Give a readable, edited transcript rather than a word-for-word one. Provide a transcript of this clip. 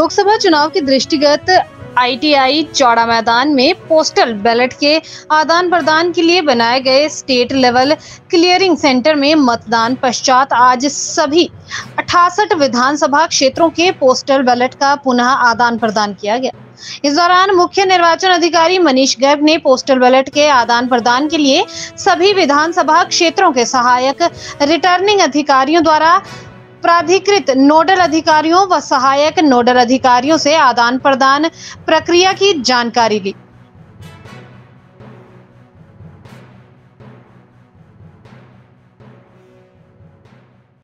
लोकसभा चुनाव के दृष्टिगत ITI चौड़ा मैदान में पोस्टल बैलेट के आदान प्रदान के लिए बनाए गए स्टेट लेवल क्लियरिंग सेंटर में मतदान पश्चात आज सभी 68 विधानसभा क्षेत्रों के पोस्टल बैलेट का पुनः आदान प्रदान किया गया। इस दौरान मुख्य निर्वाचन अधिकारी मनीष गर्ग ने पोस्टल बैलेट के आदान प्रदान के लिए सभी विधानसभा क्षेत्रों के सहायक रिटर्निंग अधिकारियों द्वारा प्राधिकृत नोडल अधिकारियों व सहायक नोडल अधिकारियों से आदान प्रदान प्रक्रिया की जानकारी ली।